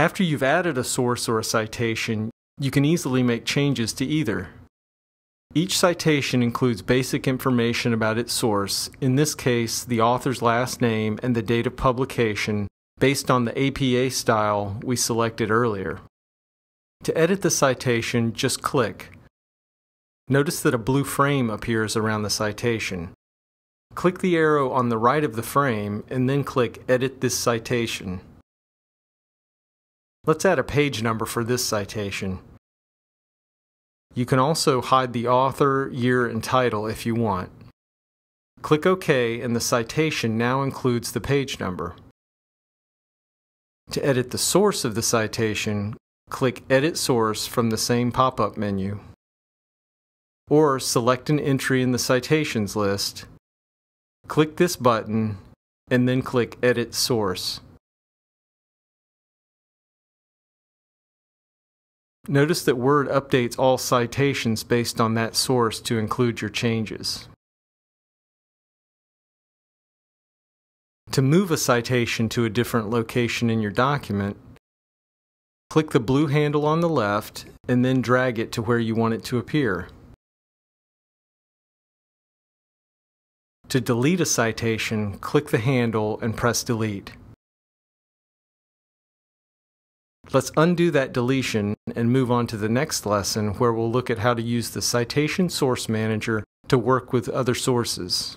After you've added a source or a citation, you can easily make changes to either. Each citation includes basic information about its source, in this case the author's last name and the date of publication, based on the APA style we selected earlier. To edit the citation, just click. Notice that a blue frame appears around the citation. Click the arrow on the right of the frame and then click Edit this citation. Let's add a page number for this citation. You can also hide the author, year, and title if you want. Click OK and the citation now includes the page number. To edit the source of the citation, click Edit Source from the same pop-up menu. Or select an entry in the citations list, click this button, and then click Edit Source. Notice that Word updates all citations based on that source to include your changes. To move a citation to a different location in your document, click the blue handle on the left and then drag it to where you want it to appear. To delete a citation, click the handle and press Delete. Let's undo that deletion and move on to the next lesson where we'll look at how to use the Citation Source Manager to work with other sources.